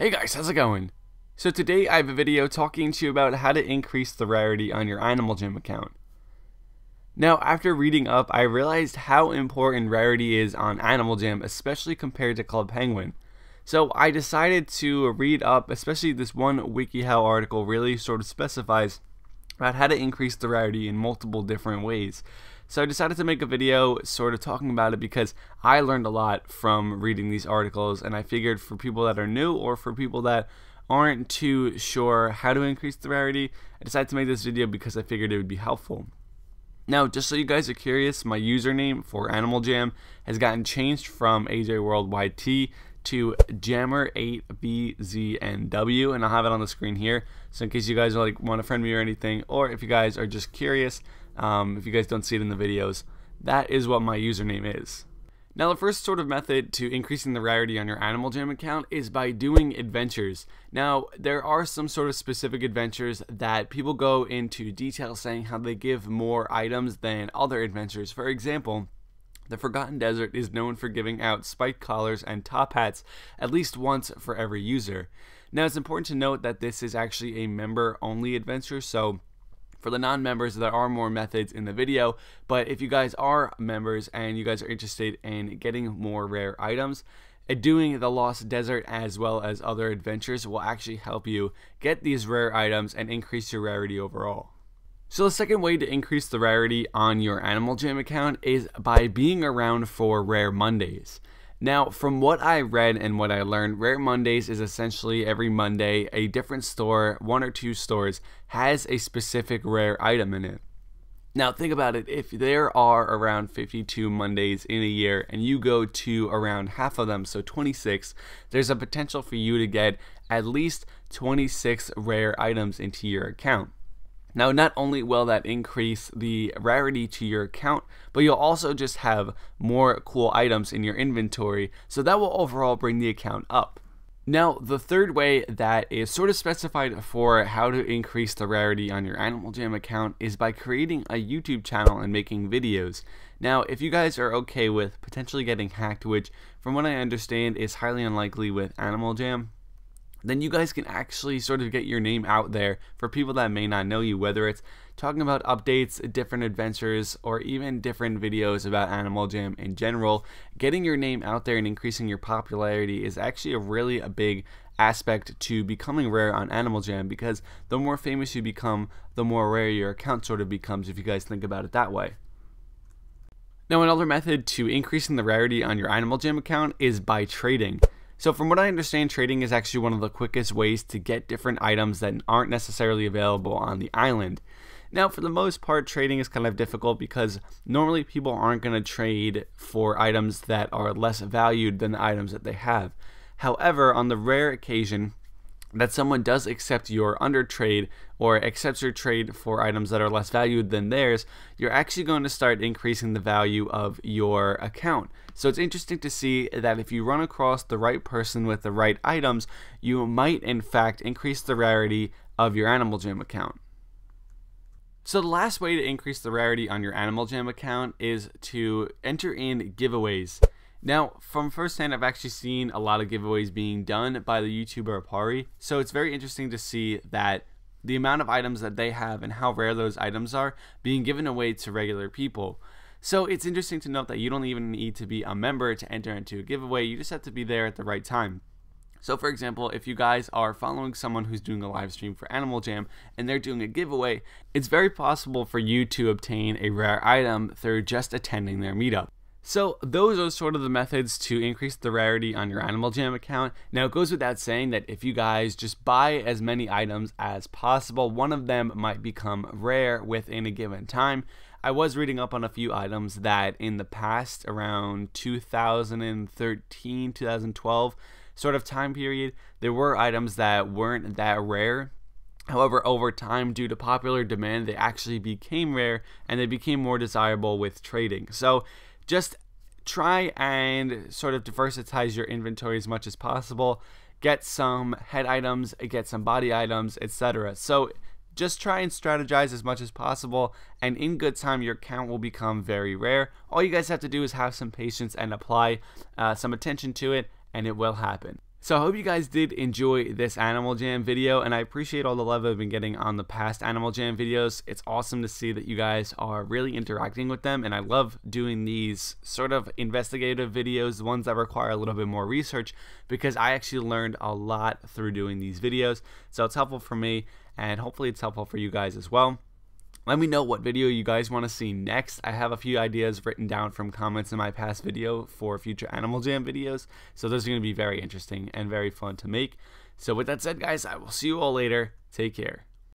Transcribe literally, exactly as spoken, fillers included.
Hey guys, how's it going? So today I have a video talking to you about how to increase the rarity on your Animal Jam account. Now after reading up, I realized how important rarity is on Animal Jam, especially compared to Club Penguin. So I decided to read up, especially this one WikiHow article really sort of specifies about how to increase the rarity in multiple different ways. So I decided to make a video sort of talking about it because I learned a lot from reading these articles, and I figured for people that are new or for people that aren't too sure how to increase the rarity, I decided to make this video because I figured it would be helpful. Now, just so you guys are curious, my username for Animal Jam has gotten changed from A J World Y T to Jammer eight B Z N W, and I'll have it on the screen here, so in case you guys are like want to friend me or anything, or if you guys are just curious, Um, if you guys don't see it in the videos, that is what my username is. Now the first sort of method to increasing the rarity on your Animal Jam account is by doing adventures. Now there are some sort of specific adventures that people go into detail saying how they give more items than other adventures. For example, The Forgotten Desert is known for giving out spiked collars and top hats at least once for every user. Now it's important to note that this is actually a member only adventure, so for the non-members, there are more methods in the video, but if you guys are members and you guys are interested in getting more rare items, doing the Lost Desert as well as other adventures will actually help you get these rare items and increase your rarity overall. So the second way to increase the rarity on your Animal Jam account is by being around for Rare Mondays. Now, from what I read and what I learned, Rare Mondays is essentially every Monday a different store, one or two stores, has a specific rare item in it. Now think about it, if there are around fifty-two Mondays in a year and you go to around half of them, so twenty-six, there's a potential for you to get at least twenty-six rare items into your account. Now not only will that increase the rarity to your account, but you'll also just have more cool items in your inventory, so that will overall bring the account up. Now the third way that is sort of specified for how to increase the rarity on your Animal Jam account is by creating a YouTube channel and making videos. Now if you guys are okay with potentially getting hacked, which from what I understand is highly unlikely with Animal Jam, then you guys can actually sort of get your name out there for people that may not know you, whether it's talking about updates, different adventures, or even different videos about Animal Jam in general. Getting your name out there and increasing your popularity is actually a really a big aspect to becoming rare on Animal Jam, because the more famous you become, the more rare your account sort of becomes, if you guys think about it that way. Now another method to increasing the rarity on your Animal Jam account is by trading. So from what I understand, trading is actually one of the quickest ways to get different items that aren't necessarily available on the island. Now for the most part, trading is kind of difficult because normally people aren't going to trade for items that are less valued than the items that they have. However, on the rare occasion that someone does accept your undertrade or accepts your trade for items that are less valued than theirs, you're actually going to start increasing the value of your account. So it's interesting to see that if you run across the right person with the right items, you might in fact increase the rarity of your Animal Jam account. So the last way to increase the rarity on your Animal Jam account is to enter in giveaways. Now, from firsthand, I've actually seen a lot of giveaways being done by the YouTuber Apari, so it's very interesting to see that the amount of items that they have and how rare those items are being given away to regular people. So it's interesting to note that you don't even need to be a member to enter into a giveaway, you just have to be there at the right time. So for example, if you guys are following someone who's doing a live stream for Animal Jam and they're doing a giveaway, it's very possible for you to obtain a rare item through just attending their meetup. So those are sort of the methods to increase the rarity on your Animal Jam account. Now it goes without saying that if you guys just buy as many items as possible, one of them might become rare within a given time. I was reading up on a few items that in the past, around two thousand thirteen, two thousand twelve sort of time period, there were items that weren't that rare. However, over time, due to popular demand, they actually became rare and they became more desirable with trading. So just try and sort of diversify your inventory as much as possible. Get some head items, get some body items, et cetera. So just try and strategize as much as possible, and in good time, your account will become very rare. All you guys have to do is have some patience and apply uh, some attention to it, and it will happen. So I hope you guys did enjoy this Animal Jam video, and I appreciate all the love I've been getting on the past Animal Jam videos. It's awesome to see that you guys are really interacting with them, and I love doing these sort of investigative videos, the ones that require a little bit more research, because I actually learned a lot through doing these videos. So it's helpful for me, and hopefully it's helpful for you guys as well. Let me know what video you guys want to see next. I have a few ideas written down from comments in my past video for future Animal Jam videos, so those are going to be very interesting and very fun to make. So with that said, guys, I will see you all later. Take care.